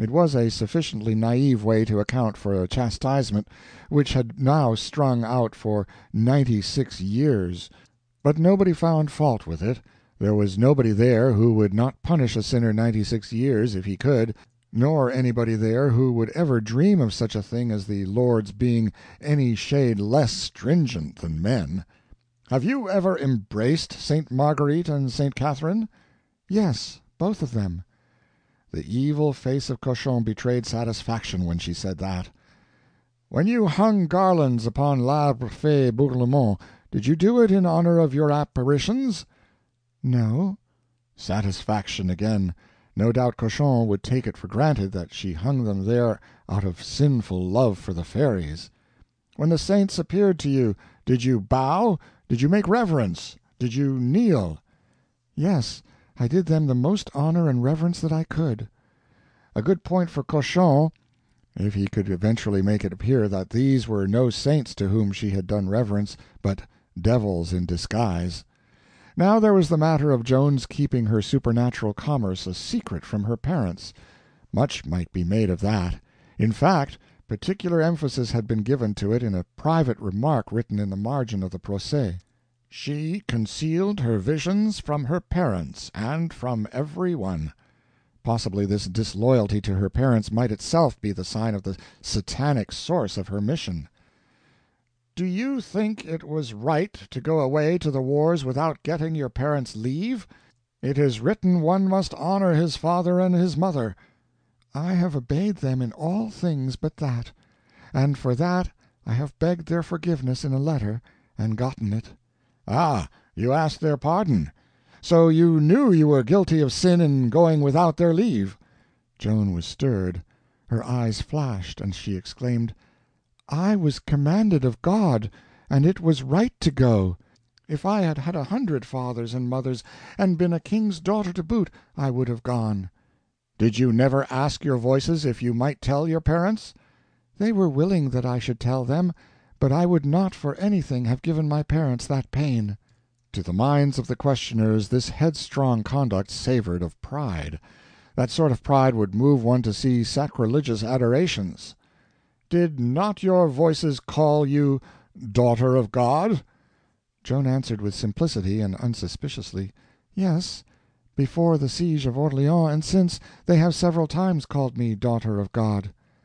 It was a sufficiently naive way to account for a chastisement which had now strung out for 96 years. But nobody found fault with it. There was nobody there who would not punish a sinner 96 years if he could, nor anybody there who would ever dream of such a thing as the Lord's being any shade less stringent than men. Have you ever embraced St. Marguerite and St. Catherine? Yes, both of them. The evil face of Cochon betrayed satisfaction when she said that. When you hung garlands upon l'arbre fait Bourlemont, did you do it in honor of your apparitions? No. Satisfaction again. No doubt Cochon would take it for granted that she hung them there out of sinful love for the fairies. When the saints appeared to you, did you bow? Did you make reverence? Did you kneel? Yes, I did them the most honor and reverence that I could. A good point for Cochon, if he could eventually make it appear that these were no saints to whom she had done reverence, but devils in disguise. Now there was the matter of Joan's keeping her supernatural commerce a secret from her parents. Much might be made of that. In fact, particular emphasis had been given to it in a private remark written in the margin of the procès. She concealed her visions from her parents and from every one. Possibly this disloyalty to her parents might itself be the sign of the satanic source of her mission. Do you think it was right to go away to the wars without getting your parents' leave? It is written one must honor his father and his mother. I have obeyed them in all things but that, and for that I have begged their forgiveness in a letter, and gotten it. Ah, you asked their pardon. So you knew you were guilty of sin in going without their leave? Joan was stirred. Her eyes flashed, and she exclaimed, I was commanded of God, and it was right to go. If I had had 100 fathers and mothers, and been a king's daughter to boot, I would have gone. Did you never ask your voices if you might tell your parents? They were willing that I should tell them, but I would not for anything have given my parents that pain. To the minds of the questioners this headstrong conduct savored of pride. That sort of pride would move one to see sacrilegious adorations. Did not your voices call you daughter of God? Joan answered with simplicity and unsuspiciously, Yes, before the siege of Orleans and since, they have several times called me daughter of God.